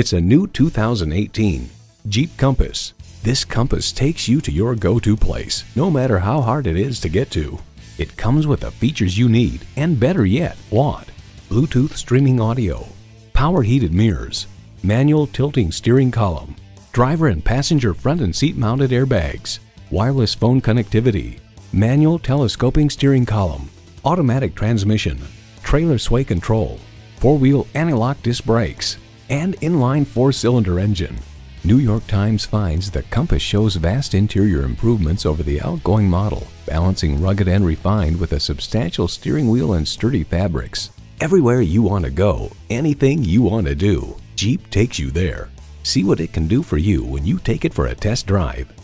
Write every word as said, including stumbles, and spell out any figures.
It's a new two thousand eighteen Jeep Compass. This Compass takes you to your go-to place, no matter how hard it is to get to. It comes with the features you need, and better yet, want. Bluetooth streaming audio, power heated mirrors, manual tilting steering column, driver and passenger front and seat mounted airbags, wireless phone connectivity, manual telescoping steering column, automatic transmission, trailer sway control, four-wheel anti-lock disc brakes, and inline four-cylinder engine. New York Times finds the Compass shows vast interior improvements over the outgoing model, balancing rugged and refined with a substantial steering wheel and sturdy fabrics. Everywhere you want to go, anything you want to do, Jeep takes you there. See what it can do for you when you take it for a test drive.